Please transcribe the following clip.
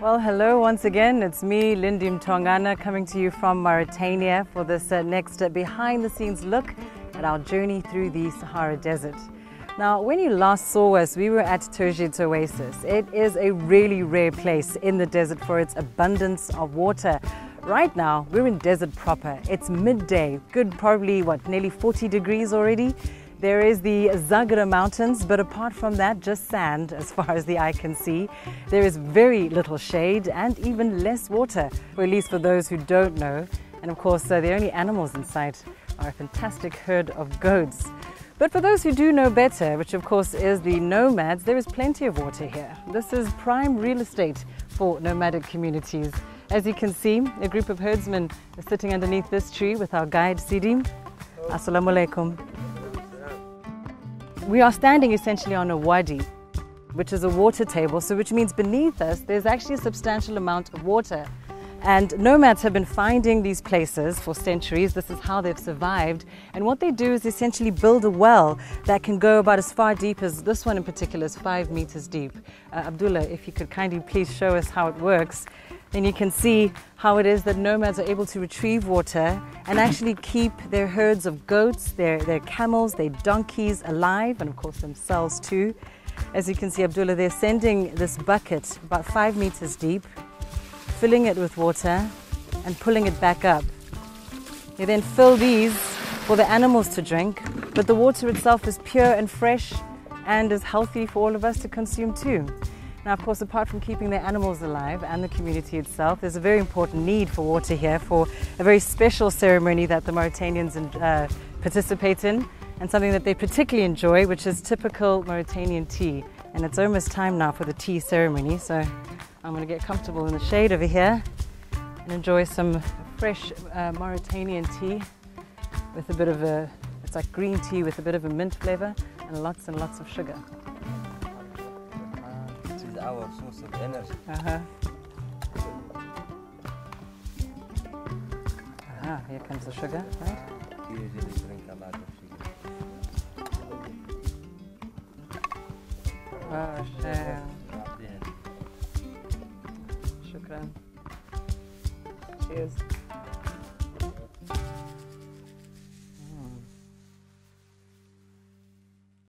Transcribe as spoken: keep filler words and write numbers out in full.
Well, hello once again. It's me, Lindy Mtongana, coming to you from Mauritania for this uh, next uh, behind-the-scenes look at our journey through the Sahara Desert. Now, when you last saw us, we were at Tergit Oasis. It is a really rare place in the desert for its abundance of water. Right now, we're in desert proper. It's midday, good probably, what, nearly forty degrees already? There is the Zagora mountains, but apart from that, just sand as far as the eye can see. There is very little shade and even less water, or at least for those who don't know. And of course, uh, the only animals in sight are a fantastic herd of goats. But for those who do know better, which of course is the nomads, there is plenty of water here. This is prime real estate for nomadic communities. As you can see, a group of herdsmen are sitting underneath this tree with our guide, Sidi. Assalamu alaikum. We are standing essentially on a wadi, which is a water table, so which means beneath us there's actually a substantial amount of water. And nomads have been finding these places for centuries. This is how they've survived. And what they do is essentially build a well that can go about as far deep as this one in particular is five meters deep. Uh, Abdullah, if you could kindly please show us how it works. Then you can see how it is that nomads are able to retrieve water and actually keep their herds of goats, their, their camels, their donkeys alive, and of course themselves too. As you can see, Abdullah, they're sending this bucket about five meters deep, filling it with water and pulling it back up. They then fill these for the animals to drink, but the water itself is pure and fresh and is healthy for all of us to consume too. Now, of course, apart from keeping the animals alive and the community itself, there's a very important need for water here for a very special ceremony that the Mauritanians uh, participate in, and something that they particularly enjoy, which is typical Mauritanian tea. And it's almost time now for the tea ceremony, so I'm going to get comfortable in the shade over here and enjoy some fresh uh, Mauritanian tea with a bit of a, it's like green tea with a bit of a mint flavor and lots and lots of sugar. Our source of energy. Uh-huh. Ah, here comes the sugar, right? We usually drink a lot of sugar. Oh, shukran. Shukran. Cheers.